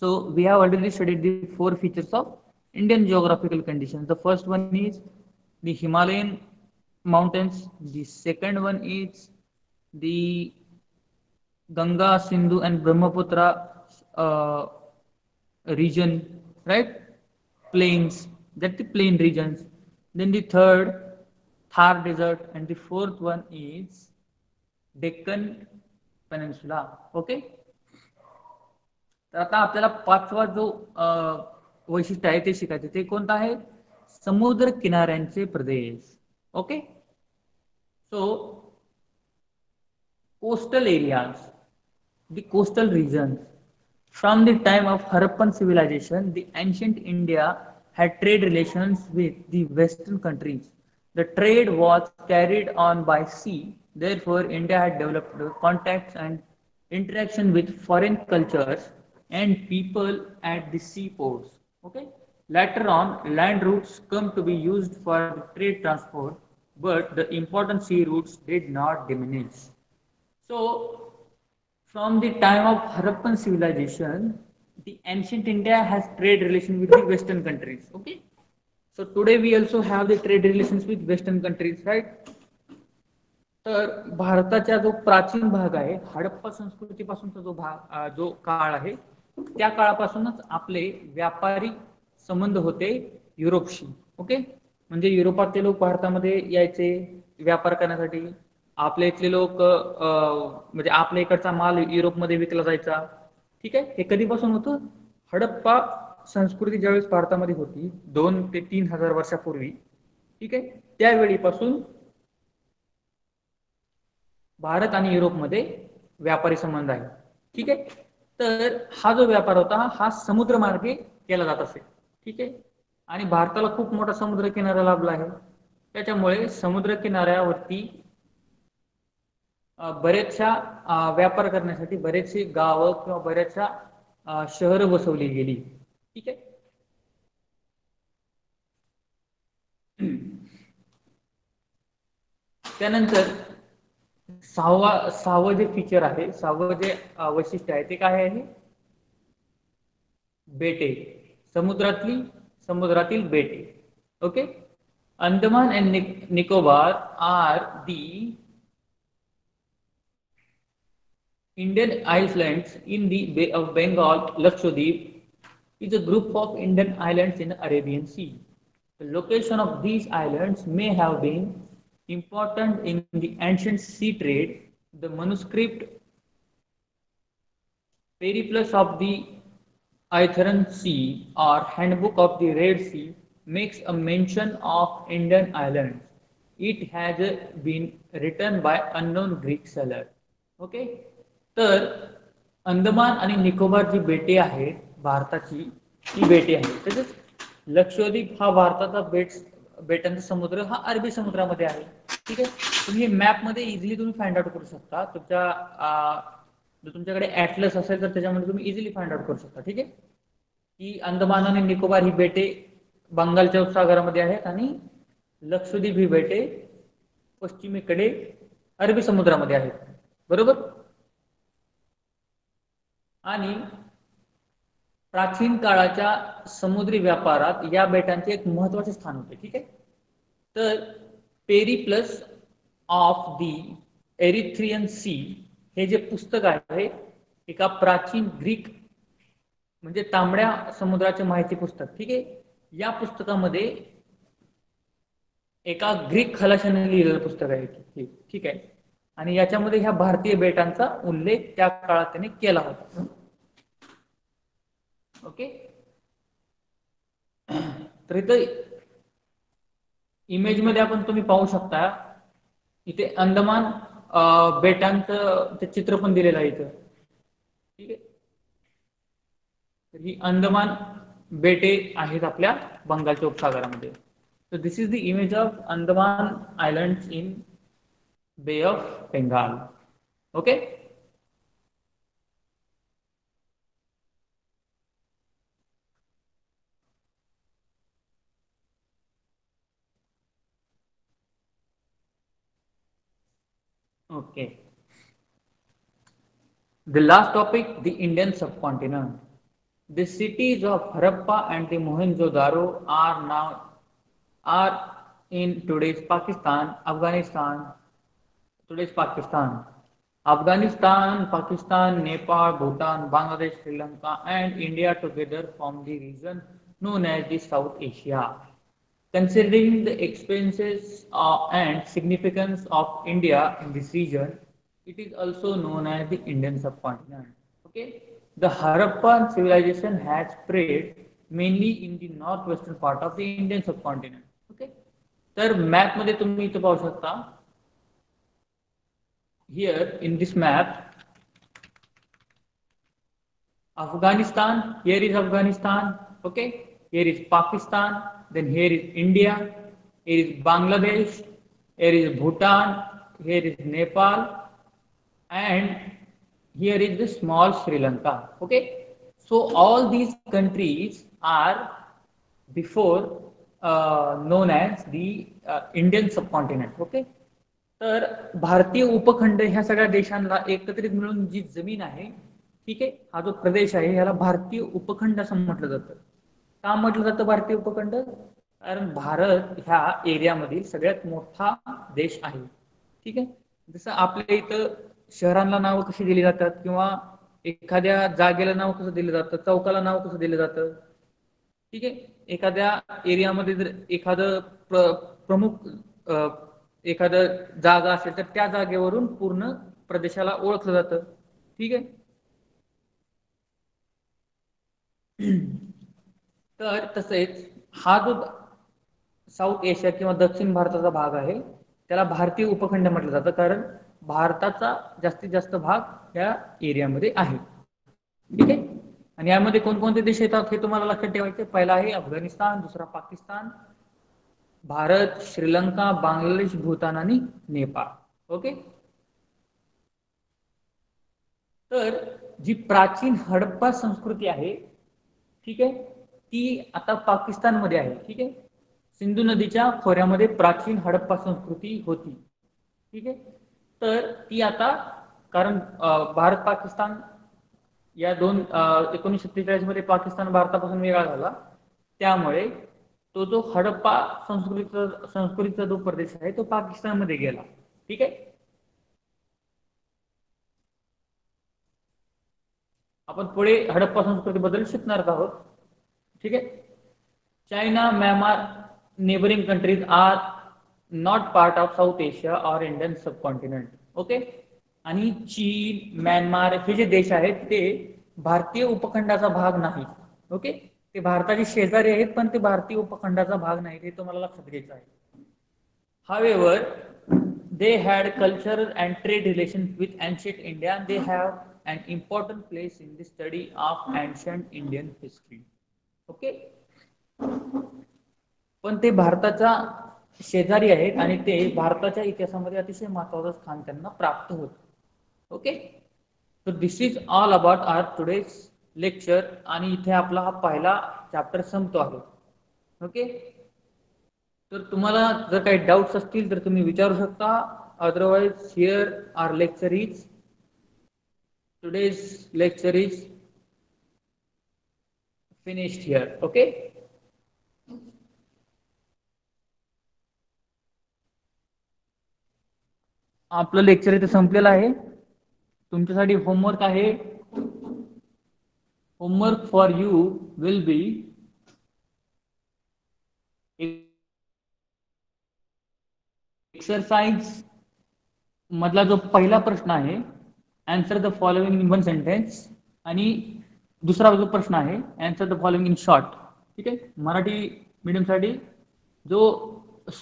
So we have already studied the four features of Indian geographical condition. The first one is the Himalayan mountains. The second one is the Ganga, Sindhu and Brahmaputra uh, region, right? Plains, that the plain regions. Then the third, Thar desert, and the fourth one is Deccan peninsula. Okay. तर आता आपल्याला पाचवा जो वैशिष्ट्य आहे ते शिकायचे, ते कोणता आहे? समुद्र किनाऱ्यांचे प्रदेश. Okay. So coastal areas, the coastal regions. From the time of Harappan civilization, the ancient India had trade relations with the Western countries. The trade was carried on by sea. Therefore, India had developed contacts and interaction with foreign cultures and people at the seaports. Okay. Later on, land routes come to be used for trade transport, but the important sea routes did not diminish. So, from the time of Harappan civilization, the ancient India has trade relations with the Western countries. Okay, so today we also have the trade relations with Western countries, right? तर भारताचा जो प्राचीन भाग आहे, हडप्पा संस्कृतीपासूनचा जो भाग जो काळ आहे, त्या काळापासूनच आपले व्यापारी संबंध होते युरोपशी. ओके, म्हणजे युरोपातील लोक भारतामध्ये यायचे व्यापार करण्यासाठी. आपले इथले लोक म्हणजे आपल्या इकडचा माल युरोपमध्ये विकला जायचा. ठीक आहे. हे कधीपासून होतं? हडप्पा संस्कृती ज्यावेळेस भारतामध्ये होती दोन ते तीन हजार वर्षापूर्वी, ठीक आहे, त्यावेळीपासून भारत आणि युरोपमध्ये व्यापारी संबंध आहे. ठीक आहे. तर हा जो व्यापार होता हा समुद्र मार्गे केला जात असे. ठीक आहे. आणि भारताला खूप मोठा समुद्र किनारा लाभला आहे, त्याच्यामुळे समुद्र किनाऱ्यावरती बऱ्याचशा व्यापार करण्यासाठी बरेचशी गावं किंवा बऱ्याचशा शहर बसवली गेली. ठीक आहे. त्यानंतर सहावा सहावं जे फीचर आहे, सहावं जे वैशिष्ट्य आहे ते काय आहे? बेटे, समुद्रातली समुद्रातील बेटे. Okay. Andaman and Nicobar are the Indian islands in the Bay of Bengal. Lakshadweep is a group of Indian islands in the Arabian Sea. The location of these islands may have been important in the ancient sea trade. The manuscript Periplous of the Erythraean Sea or Handbook of the Red Sea makes a mention of Indian islands. It has been written by unknown Greek sailor. Okay. तर अंदमान आणि निकोबार जी बेटे आहेत भारताची, ती बेटे आहेत. तसेच लक्षद्वीप हा भारताचा बेट बेटांचा समुद्र हा अरबी समुद्रामध्ये आहे. ठीक आहे. तुम्ही मॅप मध्ये इझिली तुम्ही फाइंड आउट करू शकता. तुमच्या जर तुमच्याकडे ॲटलस असेल तर त्याच्यामध्ये तुम्ही इझिली फाइंड आउट करू शकता. ठीक आहे. की अंदमान आणि निकोबार ही बेटे बंगालच्या उपसागरामध्ये आहेत आणि लक्षद्वीप ही बेटे पश्चिमेकडे अरबी समुद्रामध्ये आहेत. बरोबर. आणि प्राचीन काळाच्या समुद्री व्यापारात या बेटांचे एक महत्त्वाचे स्थान होते. ठीक आहे. तर Periplus of the Erythraean Sea हे जे पुस्तक आहे एका प्राचीन ग्रीक म्हणजे तांबड्या समुद्राचे माहिती पुस्तक. ठीक आहे. या पुस्तकामध्ये एका ग्रीक खलाशाने लिहिलेलं पुस्तक आहे. ठीक आहे. आणि याच्यामध्ये ह्या भारतीय बेटांचा उल्लेख त्या काळात त्याने केला होता. ओके. तर इथे इमेज मध्ये आपण तुम्ही पाहू शकता, इथे अंदमान बेटांचं ते चित्र पण दिलेलं आहे इथं. ठीक आहे. ही अंदमान बेटे आहेत आपल्या बंगालच्या उपसागरामध्ये. तर this is the image of Andaman island in bay of Bengal. Okay. Okay. The last topic, the Indian subcontinent. The cities of Harappa and the Mohenjo-Daro are now are in today's Pakistan, Afghanistan, today's Pakistan, Afghanistan, Pakistan, Nepal, Bhutan, Bangladesh, Sri Lanka, and India together form the region known as the South Asia. Considering the expenses uh, and significance of India in this region, it is also known as the Indian subcontinent. Okay, the Harappan civilization has spread mainly in the northwestern part of the Indian subcontinent. Okay, तर map मध्ये तुम्ही इथे पाहू शकता. Here in this map, Afghanistan. Here is Afghanistan. Okay, here is Pakistan. Then here is India. Here is Bangladesh. Here is Bhutan. Here is Nepal. And here is the small Sri Lanka. Okay, so all these countries are before uh, known as the uh, Indian subcontinent. Okay, तर भारतीय उपखंड ह्या सगळ्या देशांना एकत्रित मिळून जी जमीन आहे, ठीक आहे, हा जो प्रदेश आहे ह्याला भारतीय उपखंड असं म्हटलं जातं. का म्हटलं जातं भारतीय उपखंड? कारण भारत ह्या एरियामधील सगळ्यात मोठा देश आहे. ठीक आहे, जसं आपल्या इथं शहरांना नावं कशी दिली जातात किंवा एखाद्या जागेला नाव कसं दिलं जातं, चौकाला नाव कसं दिलं जातं, ठीक आहे. एखाद्या एरियामध्ये जर एखादं प्र, प्रमुख एखादं जागा असेल तर त्या जागेवरून पूर्ण प्रदेशाला ओळखलं जातं. ठीक आहे, तर तसेच हा जो साऊथ एशिया किंवा दक्षिण भारताचा भाग आहे त्याला भारतीय उपखंड म्हटलं जातं, कारण भारताचा जास्तीत जास्त भाग या एरियामध्ये आहे. ठीक आहे, आणि यामध्ये कोणकोणते देश येतात हे तुम्हाला लक्षात ठेवायचे. पहिला आहे अफगाणिस्तान, दुसरा पाकिस्तान, भारत, श्रीलंका, बांगलादेश, भूतान आणि नेपाळ. ओके, तर जी प्राचीन हडप्पा संस्कृती आहे, ठीक आहे, ती आता पाकिस्तानमध्ये आहे. ठीक आहे, सिंधू नदीच्या खोऱ्यामध्ये प्राचीन हडप्पा संस्कृती होती. ठीक आहे, तर ती आता, कारण भारत पाकिस्तान या दोन एकोणीसशे सत्तेचाळीस मध्ये पाकिस्तान भारतापासून वेगळा झाला, त्यामुळे तो जो हडप्पा संस्कृतीचा संस्कृतीचा जो प्रदेश आहे तो पाकिस्तानमध्ये गेला. ठीक आहे, आपण पुढे हडप्पा संस्कृतीबद्दल शिकणार आहोत. ठीक आहे, China, Myanmar, neighbouring countries are not part of South Asia or Indian subcontinent. Okay, आणि चीन, म्यानमार हे जे देश आहेत ते भारतीय उपखंडाचा भाग नाही. ओके, ते भारताचे शेजारी आहेत पण ते भारतीय उपखंडाचा भाग नाही, हे तुम्हाला लक्षात घ्यायचं आहे. However they had cultural and trade relation with ancient India, they have an important place in the study of ancient Indian history. Okay, पण ते भारताचा शेजारी आहेत आणि ते भारताच्या इतिहासामध्ये अतिशय महत्वाचं स्थान त्यांना प्राप्त होतं. ओके, तर this is all about our today's lecture. आणि इथे आपला हा पहिला चॅप्टर संपतो आहे. ओके, तर तुम्हाला जर काही डाऊट्स असतील तर तुम्ही विचारू शकता. Otherwise here our lecture is today's lecture is finished here. Okay, आपलं लेक्चर इथे संपलेलं आहे. तुमच्यासाठी होमवर्क आहे. Homework for you will be exercise मधला जो पहिला प्रश्न आहे, answer the following in one sentence, आणि दुसरा जो प्रश्न आहे answer the following in short. ठीक आहे, मराठी मीडियमसाठी जो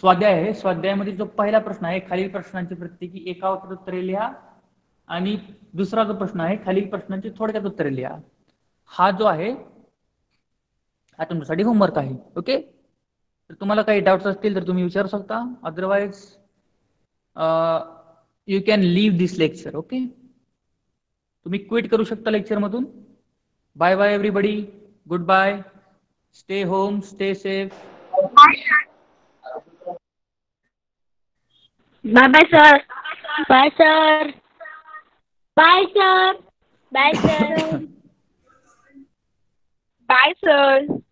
स्वाध्याय आहे, स्वाध्यायामध्ये जो पहिला प्रश्न आहे, खालील प्रश्नांची प्रत्येकी एका वाक्यात उत्तरे लिहा, आणि दुसरा जो प्रश्न आहे खालील प्रश्नांची थोडक्यात उत्तरे लिहा. हा जो आहे हा तुमच्यासाठी होमवर्क आहे. ओके, तर तुम्हाला काही डाऊट्स असतील तर तुम्ही विचारू शकता. Otherwise you can leave this lecture. Okay, तुम्ही क्विट करू शकता लेक्चरमधून. Bye bye everybody, good bye, stay home, stay safe. Bye bye sir. Bye sir. Bye sir. Bye sir. Bye sir.